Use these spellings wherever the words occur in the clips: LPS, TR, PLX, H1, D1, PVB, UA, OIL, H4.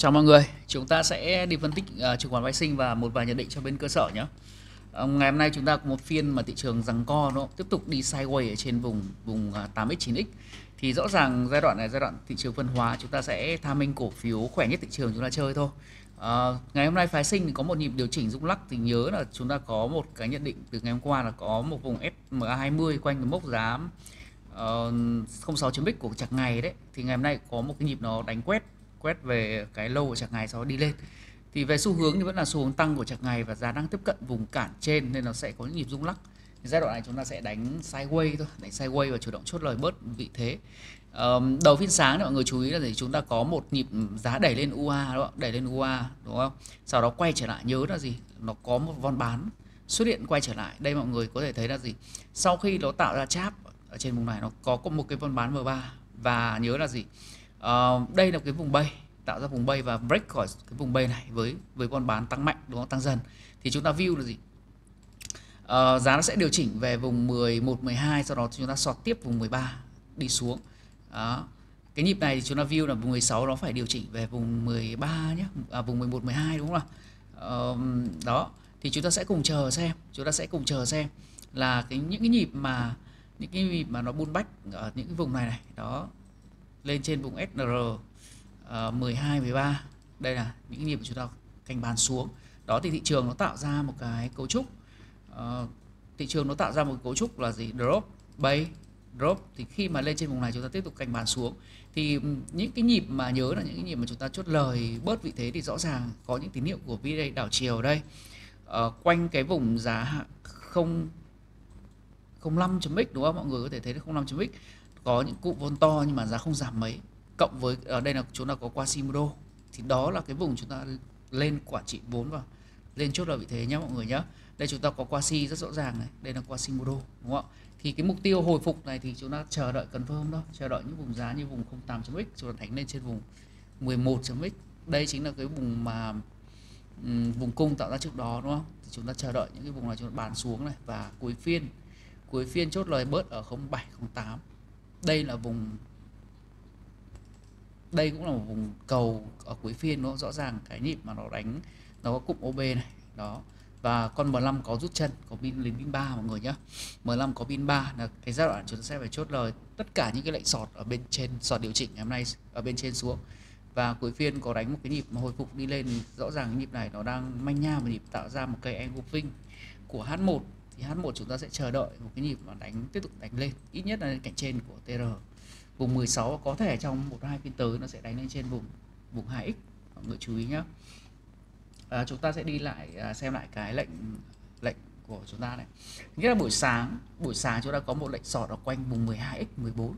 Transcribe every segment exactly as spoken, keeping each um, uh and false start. Chào mọi người, chúng ta sẽ đi phân tích uh, chứng khoán phái sinh và một vài nhận định cho bên cơ sở nhé. Uh, ngày hôm nay chúng ta có một phiên mà thị trường giằng co, nó tiếp tục đi sideways ở trên vùng vùng uh, tám x chín x. Thì rõ ràng giai đoạn này giai đoạn thị trường phân hóa, chúng ta sẽ tham minh cổ phiếu khỏe nhất thị trường chúng ta chơi thôi. Uh, ngày hôm nay phái sinh thì có một nhịp điều chỉnh rung lắc, thì nhớ là chúng ta có một cái nhận định từ ngày hôm qua là có một vùng S M A hai mươi quanh cái mốc giá uh, không sáu chấm x của chặng ngày đấy, thì ngày hôm nay có một cái nhịp nó đánh quét quét về cái lâu của chặng ngày sau đi lên. Thì về xu hướng thì vẫn là xu hướng tăng của chặng ngày và giá đang tiếp cận vùng cản trên nên nó sẽ có những nhịp rung lắc. Giai đoạn này chúng ta sẽ đánh sideways thôi, đánh sideways và chủ động chốt lời bớt vị thế. Um, đầu phiên sáng thì mọi người chú ý là gì? Chúng ta có một nhịp giá đẩy lên U A, đúng không? Đẩy lên U A đúng không? Sau đó quay trở lại, nhớ là gì? Nó có một von bán xuất hiện quay trở lại. Đây mọi người có thể thấy là gì? Sau khi nó tạo ra cháp ở trên vùng này nó có một cái von bán M ba và nhớ là gì? Uh, đây là cái vùng bay, tạo ra vùng bay và break khỏi cái vùng bay này với với con bán tăng mạnh, đúng không? Tăng dần thì chúng ta view là gì? Uh, giá nó sẽ điều chỉnh về vùng mười một, mười hai, sau đó chúng ta sọt tiếp vùng mười ba đi xuống. Đó. Cái nhịp này thì chúng ta view là vùng mười sáu nó phải điều chỉnh về vùng mười ba nhé, à, vùng mười một, mười hai đúng không nào? Uh, đó thì chúng ta sẽ cùng chờ xem, chúng ta sẽ cùng chờ xem là cái những cái nhịp mà những cái nhịp mà nó bull back ở những cái vùng này này đó, lên trên vùng S N R uh, mười hai, mười ba. Đây là những nhịp chúng ta canh bán xuống. Đó thì thị trường nó tạo ra một cái cấu trúc uh, Thị trường nó tạo ra một cấu trúc là gì? Drop, bay, drop. Thì khi mà lên trên vùng này chúng ta tiếp tục canh bán xuống. Thì những cái nhịp mà nhớ là những cái nhịp mà chúng ta chốt lời bớt vị thế thì rõ ràng có những tín hiệu của vê đê đảo chiều đây. uh, Quanh cái vùng giá không không năm chấm x đúng không? Mọi người có thể thấy là không năm chấm x có những cụm vôn to nhưng mà giá không giảm mấy, cộng với ở đây là chúng ta có Quasimodo, thì đó là cái vùng chúng ta lên quản trị vốn và lên chốt lời vị thế nhé mọi người nhé. Đây chúng ta có Quasi rất rõ ràng này, đây là Quasimodo đúng không ạ? Thì cái mục tiêu hồi phục này thì chúng ta chờ đợi confirm thôi, chờ đợi những vùng giá như vùng không tám chấm x chúng ta đánh lên trên vùng mười một chấm x. Đây chính là cái vùng mà um, vùng cung tạo ra trước đó đúng không? Thì chúng ta chờ đợi những cái vùng này chúng ta bán xuống này và cuối phiên cuối phiên chốt lời bớt ở không bảy, không tám. Đây là vùng, đây cũng là một vùng cầu ở cuối phiên, nó rõ ràng cái nhịp mà nó đánh nó có cụm O B này đó, và con M năm có rút chân, có pin đến pin ba mọi người nhé. M năm có pin ba là cái giai đoạn chúng ta sẽ phải chốt lời tất cả những cái lệnh sọt ở bên trên, sọt điều chỉnh ngày hôm nay ở bên trên xuống, và cuối phiên có đánh một cái nhịp mà hồi phục đi lên. Rõ ràng cái nhịp này nó đang manh nha một nhịp tạo ra một cây engulfing của H một. H một chúng ta sẽ chờ đợi một cái nhịp mà đánh tiếp tục đánh lên, ít nhất là lên cạnh trên của T R vùng mười sáu, có thể trong một hai phiên tới nó sẽ đánh lên trên vùng vùng hai x, mọi người chú ý nhé. À, chúng ta sẽ đi lại xem lại cái lệnh lệnh của chúng ta này. Nghĩa là buổi sáng buổi sáng chúng ta có một lệnh sọt ở quanh vùng mười hai x mười bốn,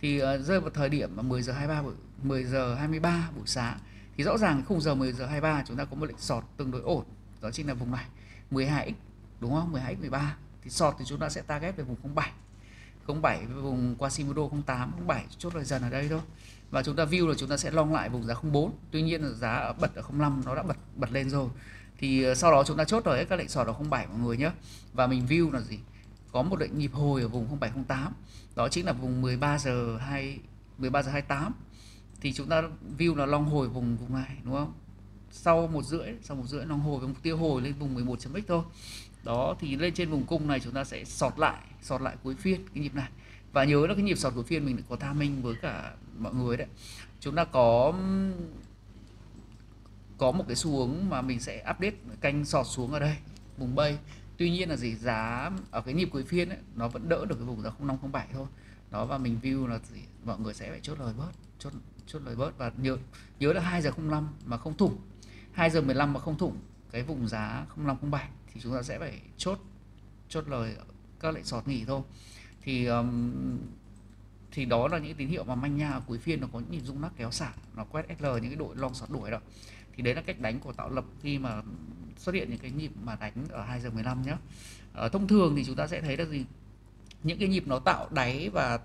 thì uh, rơi vào thời điểm mà mười giờ hai mươi ba buổi sáng, thì rõ ràng khung giờ mười giờ hai mươi ba chúng ta có một lệnh sọt tương đối ổn, đó chính là vùng này mười hai x đúng không? mười hai x mười ba. Thì sọt thì chúng ta sẽ target về vùng không bảy, không bảy với vùng Quasimodo không tám, không bảy chốt lời dần ở đây thôi. Và chúng ta view là chúng ta sẽ long lại vùng giá không bốn. Tuy nhiên là giá bật ở không năm nó đã bật bật lên rồi. Thì sau đó chúng ta chốt lời các lệnh sọt ở không bảy mọi người nhé. Và mình view là gì? Có một lệnh nhịp hồi ở vùng không bảy, không tám. Đó chính là vùng mười ba giờ hai mươi tám. Thì chúng ta view là long hồi vùng vùng này đúng không? Sau một rưỡi, sau một rưỡi long hồi với mục tiêu hồi lên vùng mười một chấm x thôi. Đó thì lên trên vùng cung này chúng ta sẽ sọt lại, sọt lại cuối phiên cái nhịp này. Và nhớ là cái nhịp sọt cuối phiên mình có tham minh với cả mọi người đấy. Chúng ta có có một cái xu hướng mà mình sẽ update canh sọt xuống ở đây, vùng bay. Tuy nhiên là gì? Giá ở cái nhịp cuối phiên ấy, nó vẫn đỡ được cái vùng giá không năm không bảy thôi. Đó và mình view là gì? Mọi người sẽ phải chốt lời bớt, chốt chốt lời bớt và nhớ nhớ là hai giờ không năm mà không thủng, hai giờ mười lăm mà không thủng cái vùng giá không năm không bảy thì chúng ta sẽ phải chốt chốt lời các lệnh sọt nghỉ thôi. Thì um, thì đó là những tín hiệu mà manh nha ở cuối phiên, nó có những nhịp rung lắc kéo xả, nó quét S L những cái đội long sọt đuổi đó. Thì đấy là cách đánh của Tạo Lập khi mà xuất hiện những cái nhịp mà đánh ở hai giờ mười lăm nhé. À, thông thường thì chúng ta sẽ thấy là gì? Những cái nhịp nó tạo đáy và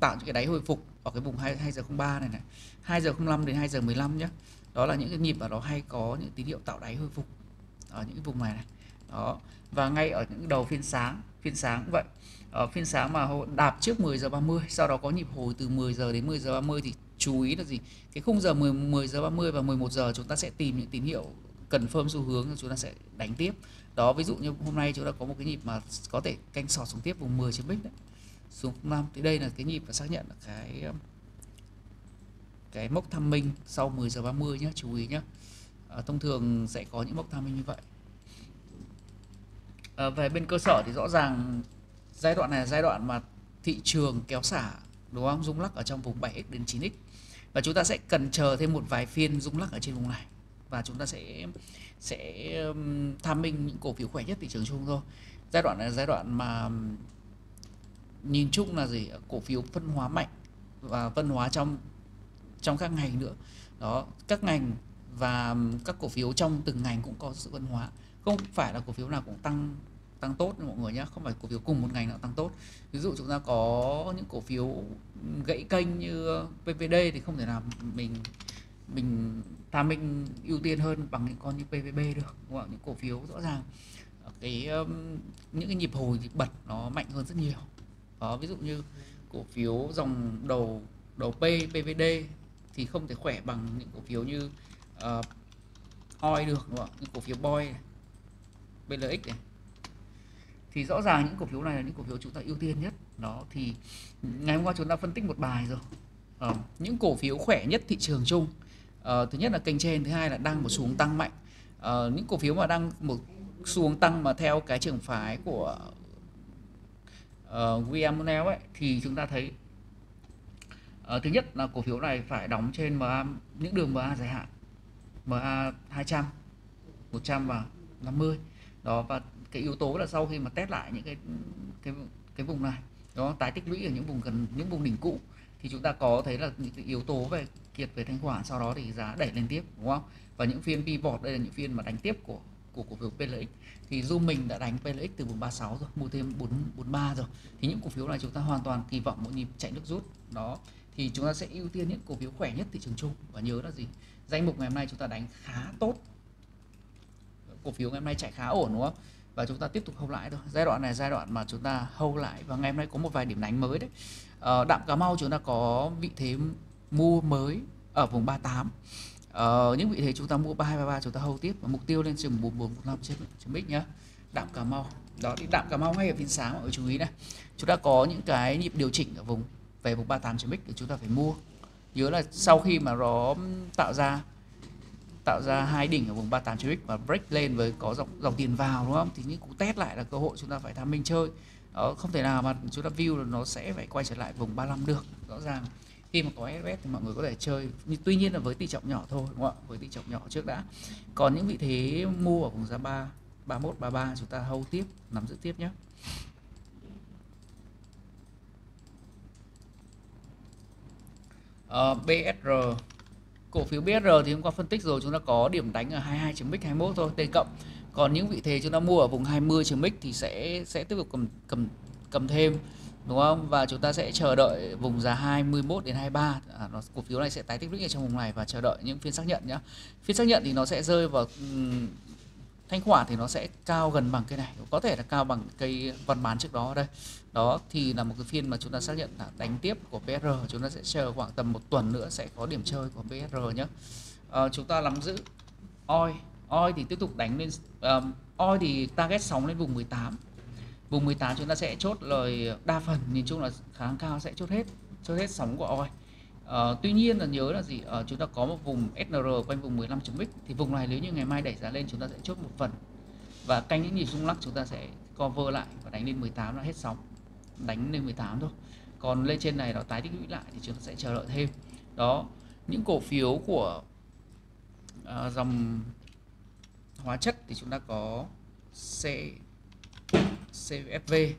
tạo những cái đáy hồi phục ở cái vùng hai giờ không ba này này, hai giờ không năm đến hai giờ mười lăm nhé. Đó là những cái nhịp mà nó hay có những tín hiệu tạo đáy hồi phục ở những cái vùng này này. Đó. Và ngay ở những đầu phiên sáng, phiên sáng cũng vậy. Ở phiên sáng mà đạp trước mười giờ ba mươi, sau đó có nhịp hồi từ mười giờ đến mười giờ ba mươi thì chú ý là gì? Cái khung giờ mười giờ ba mươi và mười một giờ chúng ta sẽ tìm những tín hiệu confirm xu hướng, chúng ta sẽ đánh tiếp. Đó, ví dụ như hôm nay chúng ta có một cái nhịp mà có thể canh sọt xuống tiếp vùng mười trên bích đấy. Xuống năm thì đây là cái nhịp và xác nhận là cái cái mốc tham minh sau mười giờ ba mươi nhé, chú ý nhé. À, thông thường sẽ có những mốc tham minh như vậy. À, về bên cơ sở thì rõ ràng giai đoạn này là giai đoạn mà thị trường kéo xả, đúng không? Rung lắc ở trong vùng bảy x đến chín x, và chúng ta sẽ cần chờ thêm một vài phiên rung lắc ở trên vùng này, và chúng ta sẽ sẽ tham minh những cổ phiếu khỏe nhất thị trường chung thôi. Giai đoạn này là giai đoạn mà nhìn chung là gì, cổ phiếu phân hóa mạnh và phân hóa trong trong các ngành nữa. Đó, các ngành và các cổ phiếu trong từng ngành cũng có sự phân hóa. Không phải là cổ phiếu nào cũng tăng tăng tốt mọi người nhé, không phải cổ phiếu cùng một ngành nào tăng tốt. Ví dụ chúng ta có những cổ phiếu gãy kênh như pê vê đê thì không thể nào mình mình tham minh ưu tiên hơn bằng những con như pê vê bê được, đúng không? Những cổ phiếu rõ ràng cái những cái nhịp hồi nhịp bật nó mạnh hơn rất nhiều. Đó, ví dụ như cổ phiếu dòng đầu đầu P pê vê đê thì không thể khỏe bằng những cổ phiếu như uh, o i lờ được, đúng không? Những cổ phiếu bê ô i này, pê lờ ích này. Thì rõ ràng những cổ phiếu này là những cổ phiếu chúng ta ưu tiên nhất. Đó, thì ngày hôm qua chúng ta phân tích một bài rồi. Ờ, những cổ phiếu khỏe nhất thị trường chung, ờ, thứ nhất là kênh trên, thứ hai là đang một xuống tăng mạnh. Ờ, những cổ phiếu mà đang một xuống tăng mà theo cái trường phái của uh, William O'Neill ấy, thì chúng ta thấy uh, thứ nhất là cổ phiếu này phải đóng trên em a, những đường em a dài hạn, em a hai trăm, một trăm và năm mươi. Đó, và cái yếu tố là sau khi mà test lại những cái cái cái vùng này, đó, tái tích lũy ở những vùng gần những vùng đỉnh cũ, thì chúng ta có thấy là những cái yếu tố về kiệt về thanh khoản, sau đó thì giá đẩy lên tiếp, đúng không? Và những phiên pivot đây là những phiên mà đánh tiếp của của cổ phiếu pê lờ ích, thì dù mình đã đánh pê lờ ích từ vùng ba mươi sáu rồi, mua thêm bốn bốn ba rồi, thì những cổ phiếu này chúng ta hoàn toàn kỳ vọng một nhịp chạy nước rút. Đó, thì chúng ta sẽ ưu tiên những cổ phiếu khỏe nhất thị trường chung. Và nhớ là gì, danh mục ngày hôm nay chúng ta đánh khá tốt, cổ phiếu ngày hôm nay chạy khá ổn, đúng không? Và chúng ta tiếp tục hold lại thôi. Giai đoạn này giai đoạn mà chúng ta hold lại, và ngày hôm nay có một vài điểm đánh mới đấy. Ờ, Đạm Cà Mau chúng ta có vị thế mua mới ở vùng ba mươi tám. Ờ, những vị thế chúng ta mua ba hai ba ba chúng ta hold tiếp, và mục tiêu lên chừng bốn bốn một năm trên mic nhá. Đạm Cà Mau. Đó, thì Đạm Cà Mau ngay ở phiên sáng mọi người chú ý này. Chúng ta có những cái nhịp điều chỉnh ở vùng về vùng ba mươi tám trên mic để chúng ta phải mua. Nhớ là sau khi mà nó tạo ra tạo ra hai đỉnh ở vùng ba mươi tám trên mic và break lên với có dòng dòng tiền vào, đúng không? Thì những cú test lại là cơ hội chúng ta phải tham minh chơi. Đó, không thể nào mà chúng ta view là nó sẽ phải quay trở lại vùng ba mươi lăm được. Rõ ràng khi mà có ét ét thì mọi người có thể chơi, nhưng tuy nhiên là với tỷ trọng nhỏ thôi, đúng không ạ? Với tỷ trọng nhỏ trước đã. Còn những vị thế mua ở vùng giá ba, ba mươi mốt, ba mươi ba chúng ta hold tiếp, nắm giữ tiếp nhé. Uh, bê ét rờ, cổ phiếu bê ét rờ thì hôm qua phân tích rồi, chúng ta có điểm đánh ở hai mươi hai chấm hai mốt thôi, T cộng. Còn những vị thế chúng ta mua ở vùng hai mươi chấm x thì sẽ sẽ tiếp tục cầm cầm cầm thêm, đúng không? Và chúng ta sẽ chờ đợi vùng giá hai mươi mốt đến hai mươi ba. À, nó, cổ phiếu này sẽ tái tích lũy ở trong vùng này và chờ đợi những phiên xác nhận nhá. Phiên xác nhận thì nó sẽ rơi vào um, thanh khoản thì nó sẽ cao gần bằng cây này, có thể là cao bằng cây văn bán trước đó ở đây. Đó thì là một cái phiên mà chúng ta xác nhận là đánh tiếp của bê ét rờ, chúng ta sẽ chờ khoảng tầm một tuần nữa sẽ có điểm chơi của bê ét rờ nhé. À, chúng ta nắm giữ o i lờ. o i lờ thì tiếp tục đánh lên, um, o i lờ thì target sóng lên vùng mười tám. Vùng mười tám chúng ta sẽ chốt lời đa phần, nhìn chung là khả năng cao sẽ chốt hết, chốt hết sóng của o i lờ. Uh, tuy nhiên là nhớ là gì, uh, chúng ta có một vùng ét en rờ quanh vùng mười lăm chấm x, thì vùng này nếu như ngày mai đẩy giá lên chúng ta sẽ chốt một phần. Và canh những nhịp rung lắc chúng ta sẽ cover lại và đánh lên mười tám là hết sóng. Đánh lên mười tám thôi. Còn lên trên này nó tái tích lũy lại thì chúng ta sẽ chờ đợi thêm. Đó, những cổ phiếu của uh, dòng hóa chất thì chúng ta có C, xê ép vê.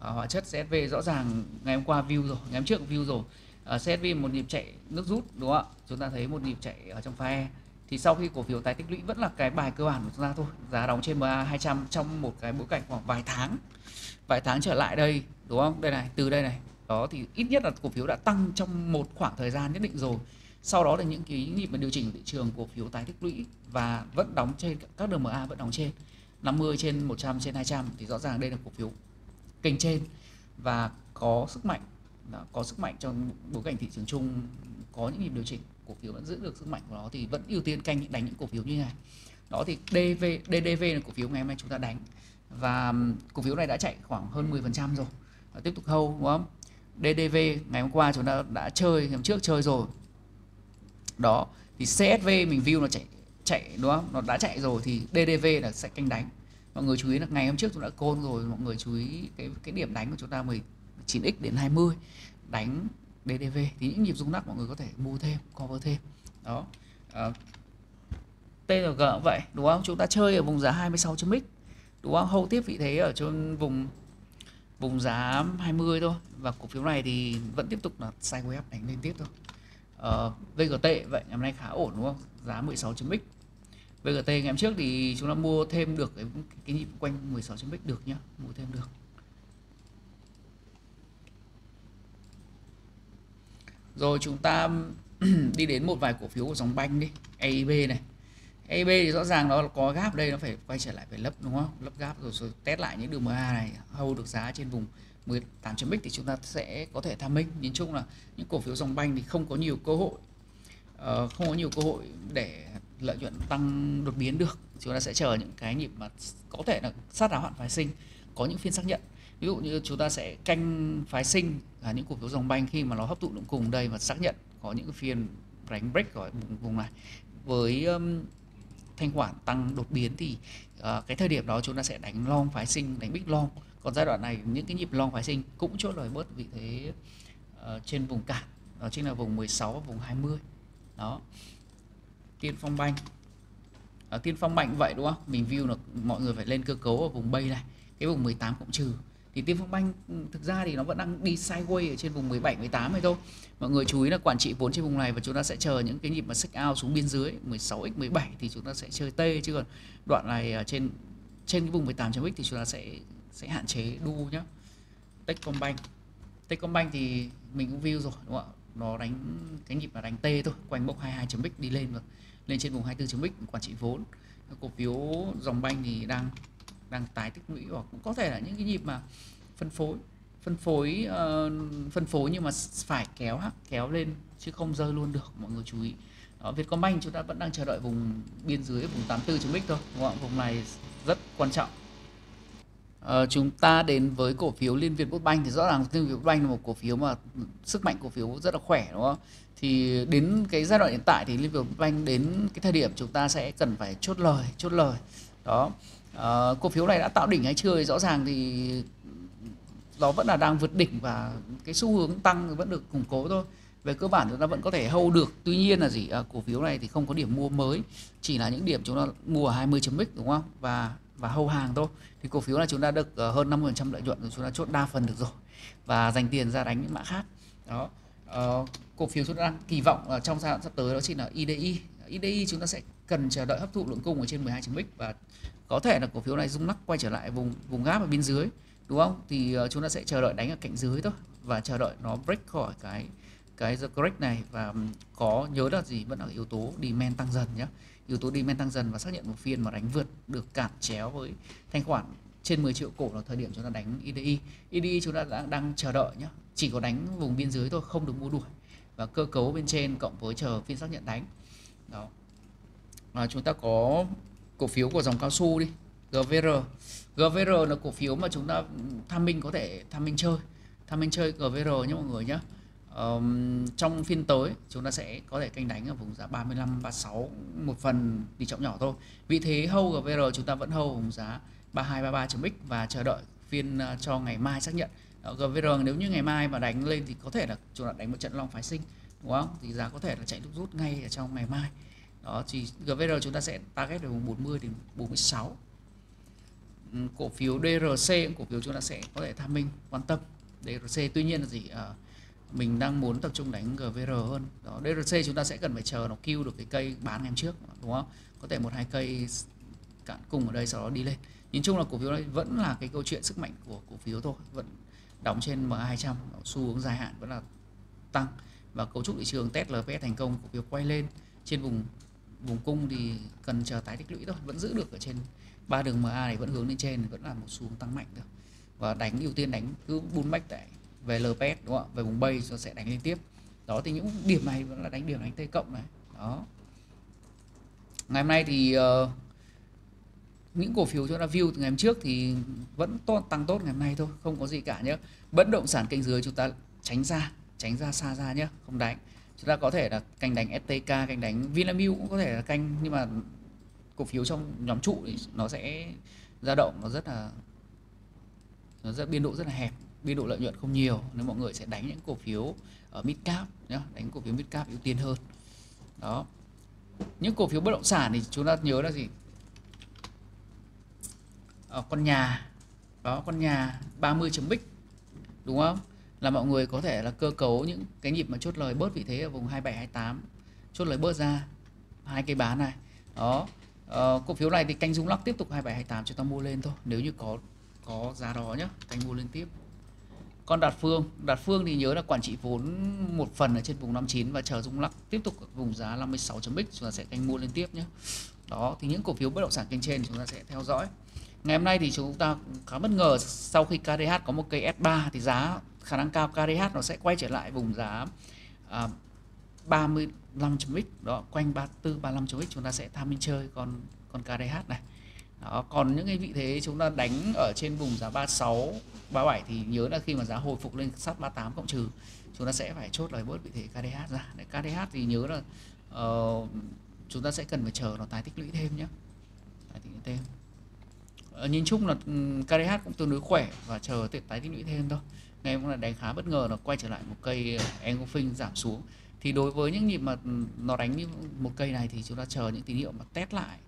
À, hóa chất xê ép vê rõ ràng ngày hôm qua view rồi, ngày hôm trước view rồi. À, xê ép vê một nhịp chạy nước rút, đúng không ạ? Chúng ta thấy một nhịp chạy ở trong pha E. Thì sau khi cổ phiếu tái tích lũy vẫn là cái bài cơ bản của chúng ta thôi. Giá đóng trên em a hai trăm trong một cái bối cảnh khoảng vài tháng. Vài tháng trở lại đây, đúng không? Đây này, từ đây này. Đó thì ít nhất là cổ phiếu đã tăng trong một khoảng thời gian nhất định rồi. Sau đó là những cái nhịp mà điều chỉnh thị trường, cổ phiếu tái tích lũy và vẫn đóng trên các đường em a, vẫn đóng trên năm mươi trên một trăm trên hai trăm, thì rõ ràng đây là cổ phiếu kênh trên và có sức mạnh và có sức mạnh trong bối cảnh thị trường chung có những nhịp điều chỉnh, cổ phiếu vẫn giữ được sức mạnh của nó thì vẫn ưu tiên canh đánh những cổ phiếu như này. Đó thì D V, D D V là cổ phiếu ngày hôm nay chúng ta đánh, và cổ phiếu này đã chạy khoảng hơn mười phần trăm rồi, và tiếp tục hold, đúng không? D D V ngày hôm qua chúng ta đã chơi, hôm trước chơi rồi. Đó thì C S V mình view nó chạy chạy đúng không? Nó đã chạy rồi thì D D V là sẽ canh đánh. Mọi người chú ý là ngày hôm trước chúng đã call rồi, mọi người chú ý cái cái điểm đánh của chúng ta mười chín x đến hai mươi đánh D D V thì những nhịp rung lắc mọi người có thể mua thêm, cover thêm. Đó. À, T N G cũng vậy, đúng không? Chúng ta chơi ở vùng giá hai mươi sáu chấm x, đúng không? Hold tiếp vị thế ở trên vùng vùng giá hai mươi thôi, và cổ phiếu này thì vẫn tiếp tục là sideways up đánh lên tiếp thôi. Uh, V G T vậy, ngày hôm nay khá ổn đúng không? Giá mười sáu chấm x. V G T ngày hôm trước thì chúng ta mua thêm được cái, cái nhịp quanh mười sáu chấm x được nhá, mua thêm được. Rồi chúng ta đi đến một vài cổ phiếu của dòng banh đi, A I B này. A I B thì rõ ràng nó có gap đây, nó phải quay trở lại về lấp đúng không? Lấp gap rồi, rồi test lại những đường M A này, hold được giá trên vùng mười tám chấm x thì chúng ta sẽ có thể tham minh. Nhìn chung là những cổ phiếu dòng banh thì không có nhiều cơ hội, uh, không có nhiều cơ hội để lợi nhuận tăng đột biến được. Chúng ta sẽ chờ những cái nhịp mà có thể là sát đáo hạn phái sinh, có những phiên xác nhận. Ví dụ như chúng ta sẽ canh phái sinh là những cổ phiếu dòng banh khi mà nó hấp thụ động cùng đây và xác nhận có những phiên đánh break ở vùng này với um, thanh khoản tăng đột biến thì uh, cái thời điểm đó chúng ta sẽ đánh long phái sinh, đánh big long. Còn giai đoạn này những cái nhịp long phái sinh cũng chốt lời bớt vị thế uh, trên vùng cản, đó chính là vùng mười sáu và vùng hai mươi. Đó. Tiên Phong Banh. À, Tiên Phong Banh vậy đúng không? Mình view là mọi người phải lên cơ cấu ở vùng bay này, cái vùng mười tám cộng trừ. Thì Tiên Phong Banh thực ra thì nó vẫn đang đi sideways ở trên vùng mười bảy mười tám này thôi. Mọi người chú ý là quản trị vốn trên vùng này, và chúng ta sẽ chờ những cái nhịp mà check out xuống biên dưới mười sáu x mười bảy thì chúng ta sẽ chơi T, chứ còn đoạn này ở trên trên cái vùng mười tám chấm x thì chúng ta sẽ sẽ hạn chế đu nhá. Techcombank. Techcombank thì mình cũng view rồi đúng không ạ? Nó đánh cái nhịp là đánh T thôi, quanh mốc hai mươi hai chấm x đi lên rồi. Lên trên vùng hai mươi tư chấm x quản trị vốn. Cổ phiếu dòng banh thì đang đang tái tích lũy, hoặc cũng có thể là những cái nhịp mà phân phối, phân phối uh, phân phối nhưng mà phải kéo kéo lên chứ không rơi luôn được, mọi người chú ý. Đó, Vietcombank chúng ta vẫn đang chờ đợi vùng biên dưới vùng tám mươi tư chấm x thôi. Đúng không? Vùng này rất quan trọng. Uh, chúng ta đến với cổ phiếu Liên Việt Quốc Banh thì rõ ràng Liên Việt Quốc Banh là một cổ phiếu mà sức mạnh cổ phiếu rất là khỏe đúng không? Thì đến cái giai đoạn hiện tại thì Liên Việt Quốc Banh đến cái thời điểm chúng ta sẽ cần phải chốt lời, chốt lời. Đó. Uh, cổ phiếu này đã tạo đỉnh hay chưa thì rõ ràng thì nó vẫn là đang vượt đỉnh và cái xu hướng tăng vẫn được củng cố thôi. Về cơ bản chúng ta vẫn có thể hold được. Tuy nhiên là gì? À, cổ phiếu này thì không có điểm mua mới, chỉ là những điểm chúng ta mua ở hai mươi chấm x đúng không? Và và hold hàng thôi. Thì cổ phiếu là chúng ta được hơn năm mươi phần trăm lợi nhuận rồi, chúng ta chốt đa phần được rồi và dành tiền ra đánh những mã khác. Đó. Ờ, cổ phiếu chúng ta đang kỳ vọng ở trong giai đoạn sắp tới đó chính là I D I. I D I chúng ta sẽ cần chờ đợi hấp thụ lượng cung ở trên mười hai chấm x và có thể là cổ phiếu này rung lắc quay trở lại vùng vùng gáp ở bên dưới, đúng không? Thì chúng ta sẽ chờ đợi đánh ở cạnh dưới thôi và chờ đợi nó break khỏi cái cái the break này, và có nhớ là gì, vẫn là yếu tố demand tăng dần nhé. Yếu tố demand tăng dần và xác nhận một phiên mà đánh vượt được cản chéo với thanh khoản trên mười triệu cổ là thời điểm chúng ta đánh I D I. I D I chúng ta đang, đang chờ đợi nhé, chỉ có đánh vùng biên dưới thôi, không được mua đuổi, và cơ cấu bên trên cộng với chờ phiên xác nhận đánh. Đó. À, chúng ta có cổ phiếu của dòng cao su đi, G V R. G V R là cổ phiếu mà chúng ta tham minh, có thể tham minh chơi, tham minh chơi G V R nhé mọi người nhé. Um, trong phiên tới chúng ta sẽ có thể canh đánh ở vùng giá ba mươi lăm ba mươi sáu một phần tỷ trọng nhỏ thôi. Vì thế hold G V R chúng ta vẫn hold vùng giá ba mươi hai ba mươi ba chấm x và chờ đợi phiên uh, cho ngày mai xác nhận. uh, G V R nếu như ngày mai mà đánh lên thì có thể là chúng ta đánh một trận long phái sinh đúng không? Thì giá có thể là chạy đúc rút ngay ở trong ngày mai. Đó thì G V R chúng ta sẽ target về vùng bốn mươi đến bốn mươi sáu. Um, cổ phiếu D R C, cổ phiếu chúng ta sẽ có thể tham minh quan tâm D R C. Tuy nhiên là gì? Uh, Mình đang muốn tập trung đánh G V R hơn. Đó, D R C chúng ta sẽ cần phải chờ nó kill được cái cây bán ngày hôm trước, đúng không? Có thể một hai cây cạn cùng ở đây sau đó đi lên. Nhìn chung là cổ phiếu này vẫn là cái câu chuyện sức mạnh của cổ phiếu thôi, vẫn đóng trên M A hai trăm, xu hướng dài hạn vẫn là tăng và cấu trúc thị trường test L P S thành công, cổ phiếu quay lên trên vùng vùng cung thì cần chờ tái tích lũy thôi, vẫn giữ được ở trên ba đường M A này, vẫn hướng lên trên, vẫn là một xu hướng tăng mạnh được. Và đánh ưu tiên đánh cứ bull back tại về lờ pê ét đúng không ạ, về vùng bay nó sẽ đánh liên tiếp. Đó thì những điểm này vẫn là đánh điểm đánh T cộng này. Đó. Ngày hôm nay thì uh, những cổ phiếu chúng ta view từ ngày hôm trước thì vẫn to, tăng tốt ngày hôm nay thôi, không có gì cả nhé. Bất động sản kênh dưới chúng ta tránh ra, tránh ra xa ra nhé, không đánh. Chúng ta có thể là canh đánh ét tê ca, canh đánh Vinamilk cũng có thể là canh, nhưng mà cổ phiếu trong nhóm trụ thì nó sẽ dao động, nó rất là nó rất biên độ rất là hẹp, biên độ lợi nhuận không nhiều, nên mọi người sẽ đánh những cổ phiếu ở midcap nhá, đánh cổ phiếu midcap ưu tiên hơn. Đó. Những cổ phiếu bất động sản thì chúng ta nhớ là gì? Ở con nhà. Đó, con nhà ba mươi chấm bích. Đúng không? Là mọi người có thể là cơ cấu những cái nhịp mà chốt lời bớt vị thế ở vùng hai mươi bảy hai mươi tám, chốt lời bớt ra hai cây bán này. Đó. Ờ, cổ phiếu này thì canh rung lắc tiếp tục hai mươi bảy hai mươi tám chúng ta mua lên thôi, nếu như có có giá đó nhá, canh mua lên tiếp. Còn Đạt Phương, Đạt Phương thì nhớ là quản trị vốn một phần ở trên vùng năm mươi chín và chờ rung lắc tiếp tục ở vùng giá năm mươi sáu chấm x, chúng ta sẽ canh mua lên tiếp nhé. Đó thì những cổ phiếu bất động sản kênh trên chúng ta sẽ theo dõi. Ngày hôm nay thì chúng ta khá bất ngờ sau khi ca đê hát có một cây ét ba thì giá khả năng cao ca đê hát nó sẽ quay trở lại vùng giá à, ba mươi lăm chấm x đó, quanh ba mươi tư ba mươi lăm chấm x chúng ta sẽ tham minh chơi con con ca đê hát này. Đó, còn những cái vị thế chúng ta đánh ở trên vùng giá ba mươi sáu ba mươi bảy thì nhớ là khi mà giá hồi phục lên sát ba mươi tám cộng trừ chúng ta sẽ phải chốt lời bớt vị thế ca đê hát ra. Để ca đê hát thì nhớ là uh, chúng ta sẽ cần phải chờ nó tái tích lũy thêm nhé. Tái tích lũy thêm. Ở nhìn chung là ca đê hát cũng tương đối khỏe và chờ tái tích lũy thêm thôi. Ngày hôm nay đánh khá bất ngờ nó quay trở lại một cây engulfing giảm xuống. Thì đối với những nhịp mà nó đánh như một cây này thì chúng ta chờ những tín hiệu mà test lại.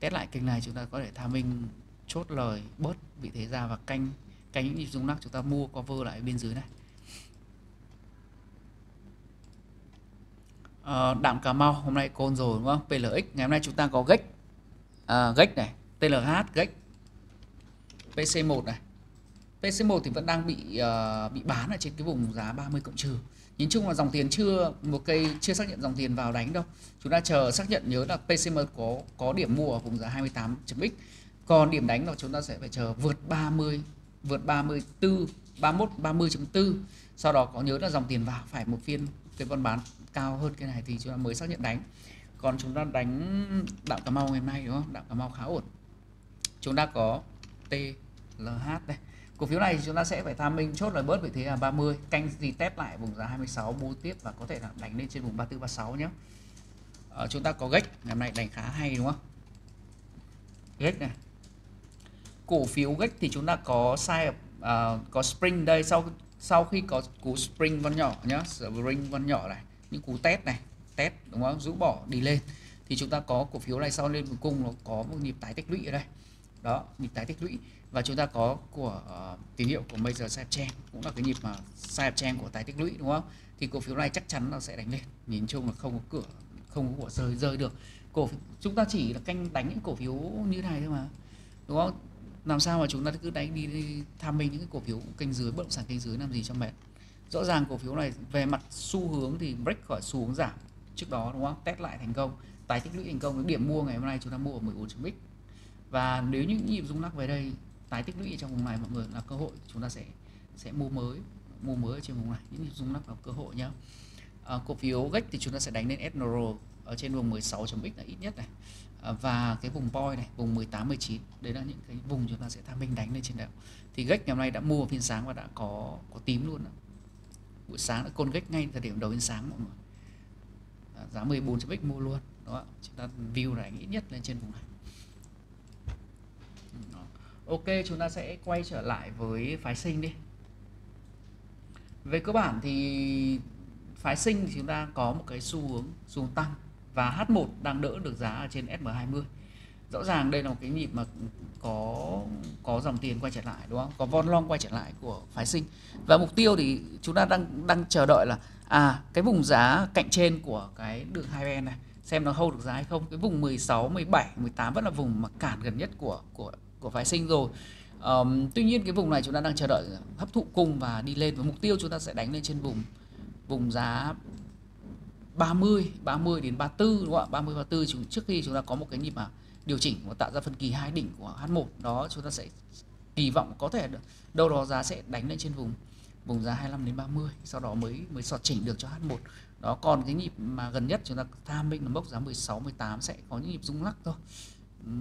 Test lại kênh này chúng ta có thể tham minh chốt lời bớt vị thế ra và canh canh những nhịp rung lắc chúng ta mua cover lại bên dưới này. À, Đạm Cà Mau hôm nay côn rồi đúng không? pê lờ ích ngày hôm nay chúng ta có gách à, gách này, tê lờ hát gách, pê xê một này. pê xê một thì vẫn đang bị uh, bị bán ở trên cái vùng giá ba mươi cộng trừ. Nhìn chung là dòng tiền chưa một cây chưa xác nhận dòng tiền vào đánh đâu. Chúng ta chờ xác nhận, nhớ là pê xê em có có điểm mua ở vùng giá hai mươi tám chấm x. Còn điểm đánh là chúng ta sẽ phải chờ vượt ba mươi, vượt ba mươi tư, ba mươi mốt, ba mươi chấm tư. Sau đó có nhớ là dòng tiền vào phải một phiên cái con bán cao hơn cái này thì chúng ta mới xác nhận đánh. Còn chúng ta đánh Đạm Cà Mau ngày hôm nay đúng không? Đạm Cà Mau khá ổn. Chúng ta có tê lờ hát đây. Cổ phiếu này chúng ta sẽ phải tham minh chốt lời bớt vị thế là ba mươi, canh gì test lại vùng giá hai mươi sáu mua tiếp và có thể là đánh lên trên vùng ba mươi tư ba mươi sáu nhé. Ờ, chúng ta có gách ngày hôm nay đánh khá hay đúng không? Gách này. Cổ phiếu gách thì chúng ta có size uh, có spring đây, sau sau khi có cú spring con nhỏ nhá, spring con nhỏ này, những cú test này, test đúng không? Rũ bỏ đi lên thì chúng ta có cổ phiếu này sau lên vùng cung nó có một nhịp tái tích lũy ở đây. Đó, nhịp tái tích lũy và chúng ta có của uh, tín hiệu của major side trend cũng là cái nhịp mà side trend của tái tích lũy đúng không? Thì cổ phiếu này chắc chắn nó sẽ đánh lên. Nhìn chung là không có cửa, không có của rơi rơi được. Cổ phiếu, chúng ta chỉ là canh đánh những cổ phiếu như này thôi mà. Đúng không? Làm sao mà chúng ta cứ đánh đi, đi tham minh những cái cổ phiếu kênh dưới, bất động sản kênh dưới làm gì cho mệt. Rõ ràng cổ phiếu này về mặt xu hướng thì break khỏi xu hướng giảm trước đó đúng không? Test lại thành công, tái tích lũy thành công, điểm mua ngày hôm nay chúng ta mua ở mười bốn chấm x. Và nếu những nhịp rung lắc về đây tái tích lũy trong vùng này mọi người là cơ hội, chúng ta sẽ sẽ mua mới mua mới ở trên vùng này, những nhịp rung lắc là cơ hội nhá. À, cổ phiếu gách thì chúng ta sẽ đánh lên ét en rờ ở trên vùng mười sáu chấm x là ít nhất này, à, và cái vùng poi này, vùng mười tám mười chín, đấy là những cái vùng chúng ta sẽ tham minh đánh lên trên đó. Thì gách ngày hôm nay đã mua phiên sáng và đã có có tím luôn đó. Buổi sáng đã côn gách ngay thời điểm đầu phiên sáng mọi người, à, giá mười bốn chấm x mua luôn đó, chúng ta view này ít nhất lên trên vùng này. Ok, chúng ta sẽ quay trở lại với phái sinh đi. Về cơ bản thì phái sinh thì chúng ta có một cái xu hướng xu hướng tăng và hát một đang đỡ được giá ở trên ét em hai mươi. Rõ ràng đây là một cái nhịp mà có có dòng tiền quay trở lại đúng không? Có von long quay trở lại của phái sinh. Và mục tiêu thì chúng ta đang đang chờ đợi là à cái vùng giá cạnh trên của cái đường hai bên này xem nó hold được giá hay không. Cái vùng mười sáu, mười bảy, mười tám vẫn là vùng mà cản gần nhất của của của phái sinh rồi. Um, tuy nhiên cái vùng này chúng ta đang chờ đợi hấp thụ cung và đi lên, và mục tiêu chúng ta sẽ đánh lên trên vùng vùng giá ba mươi, ba mươi đến ba mươi tư đúng không ạ? ba mươi ba mươi tư chúng trước khi chúng ta có một cái nhịp mà điều chỉnh và tạo ra phân kỳ hai đỉnh của hát một. Đó, chúng ta sẽ kỳ vọng có thể đâu đó giá sẽ đánh lên trên vùng vùng giá hai mươi lăm đến ba mươi, sau đó mới mới sọt chỉnh được cho H một. Đó, còn cái nhịp mà gần nhất chúng ta timing là mốc giá mười sáu mười tám sẽ có những nhịp rung lắc thôi.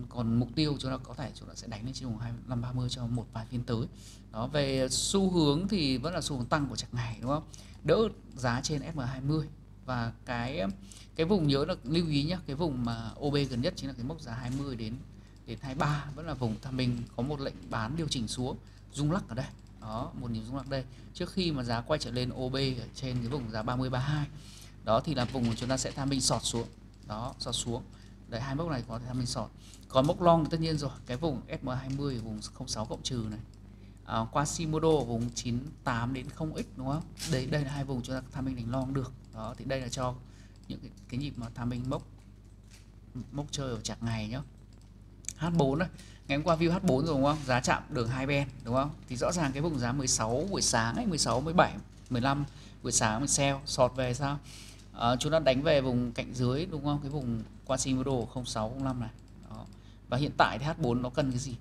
Còn mục tiêu chúng ta có thể chúng ta sẽ đánh lên trên vùng hai mươi lăm ba mươi cho một vài phiên tới. Đó, về xu hướng thì vẫn là xu hướng tăng của chặng ngày, đúng không? Đỡ giá trên S M hai mươi, và cái cái vùng nhớ là lưu ý nhé, cái vùng mà O B gần nhất chính là cái mốc giá hai mươi đến đến hai mươi ba, vẫn là vùng tham mình có một lệnh bán điều chỉnh xuống, rung lắc ở đây. Đó, một nhịp rung lắc đây trước khi mà giá quay trở lên O B ở trên cái vùng giá ba mươi ba mươi hai. Đó thì là vùng chúng ta sẽ tham mình sọt xuống. Đó, sọt xuống. Đấy, hai mốc này có tham mình sọt. Còn mốc long thì tất nhiên rồi, cái vùng S M hai mươi vùng không sáu cộng trừ này. À, qua Shimodo vùng chín tám đến không x, đúng không? Đây đây là hai vùng chúng ta tham mình đánh long được. Đó thì đây là cho những cái, cái nhịp mà tham mình mốc mốc chơi ở chặng ngày nhá. H bốn đấy, ngày hôm qua view H bốn rồi, đúng không? Giá chạm đường hai bên, đúng không? Thì rõ ràng cái vùng giá mười sáu buổi sáng ấy, mười sáu mười bảy mười lăm buổi sáng mình sell sọt về sao? À, chúng ta đánh về vùng cạnh dưới, đúng không? Cái vùng qua Shimodo không sáu không năm này. Đó. Và hiện tại thì H bốn nó cần cái gì?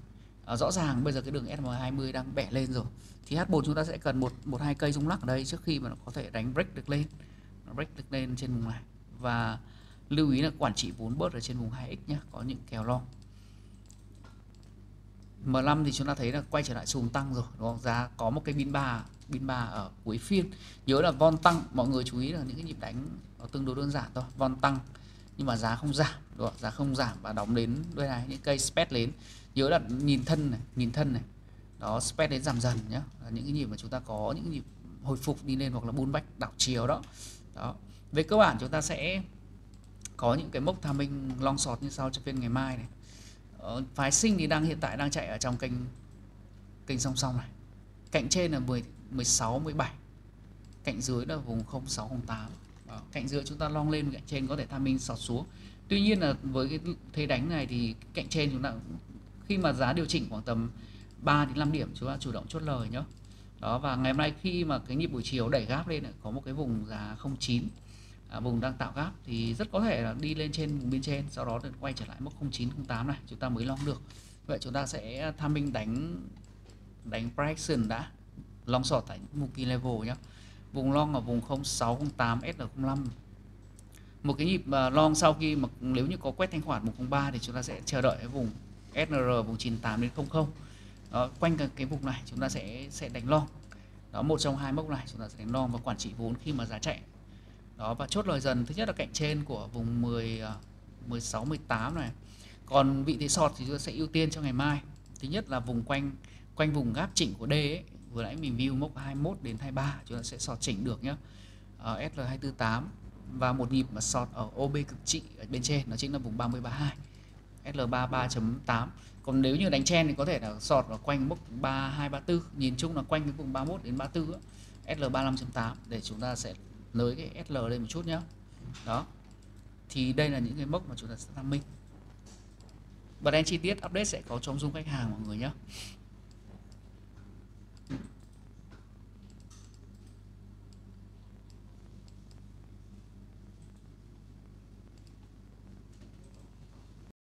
À, rõ ràng bây giờ cái đường S M hai mươi đang bẻ lên rồi. Thì H bốn chúng ta sẽ cần một một hai cây rung lắc ở đây trước khi mà nó có thể đánh break được lên. Nó break được lên trên vùng này, và lưu ý là quản trị vốn bớt ở trên vùng hai x nhé, có những kèo long. M năm thì chúng ta thấy là quay trở lại xu hướng tăng rồi, đúng không? Giá có một cái pin ba, pin ba ở cuối phiên. Nhớ là vol tăng, mọi người chú ý là những cái nhịp đánh nó tương đối đơn giản thôi, vol tăng nhưng mà giá không giảm, đúng không? Giá không giảm và đóng đến đây này, những cây spread lên. Nhớ là nhìn thân này, nhìn thân này. Đó, spread đến giảm dần nhá. Là những cái nhịp mà chúng ta có những nhịp hồi phục đi lên hoặc là pullback đảo chiều đó. Đó. Về cơ bản chúng ta sẽ có những cái mốc timing long short như sau cho phiên ngày mai này. Phái sinh thì đang hiện tại đang chạy ở trong kênh kênh song song này. Cạnh trên là mười, mười sáu, mười bảy. Cạnh dưới là vùng không sáu không tám. Đó. Cạnh dưới chúng ta long lên, cạnh trên có thể timing sọt xuống. Tuy nhiên là với cái thế đánh này thì cạnh trên chúng ta khi mà giá điều chỉnh khoảng tầm ba đến năm điểm chúng ta chủ động chốt lời nhá. Đó, và ngày hôm nay khi mà cái nhịp buổi chiều đẩy gáp lên này, có một cái vùng giá không chín. À, vùng đang tạo gáp thì rất có thể là đi lên trên vùng bên trên, sau đó quay trở lại mốc không chín không tám này chúng ta mới long được. Vậy chúng ta sẽ tham minh đánh đánh protection đã, long short tại multi level nhé. Vùng long ở vùng không sáu không tám S L không năm. Một cái nhịp long sau khi mà nếu như có quét thanh khoản vùng không ba thì chúng ta sẽ chờ đợi vùng S N R vùng chín tám đến không không. Đó, quanh cái vùng này chúng ta sẽ sẽ đánh long. Đó, một trong hai mốc này chúng ta sẽ đánh long và quản trị vốn khi mà giá chạy. Đó, và chốt lời dần, thứ nhất là cạnh trên của vùng mười, mười sáu, mười tám này. Còn vị thế short thì chúng ta sẽ ưu tiên cho ngày mai. Thứ nhất là vùng quanh quanh vùng gáp chỉnh của D ấy, vừa nãy mình view mốc hai mươi mốt đến hai mươi ba chúng ta sẽ short chỉnh được nhé. Ở S L hai bốn tám và một nhịp mà short ở O B cực trị ở bên trên, nó chính là vùng ba mươi ba hai, S L ba mươi ba chấm tám. Còn nếu như đánh trend thì có thể là short ở quanh mốc ba mươi hai ba mươi tư, nhìn chung là quanh cái vùng ba mươi mốt đến ba mươi tư ấy, S L ba mươi lăm chấm tám để chúng ta sẽ nới cái S L lên một chút nhé. Đó. Thì đây là những cái mốc mà chúng ta sẽ tham minh. Và đánh chi tiết update sẽ có trong Zoom khách hàng mọi người nhé.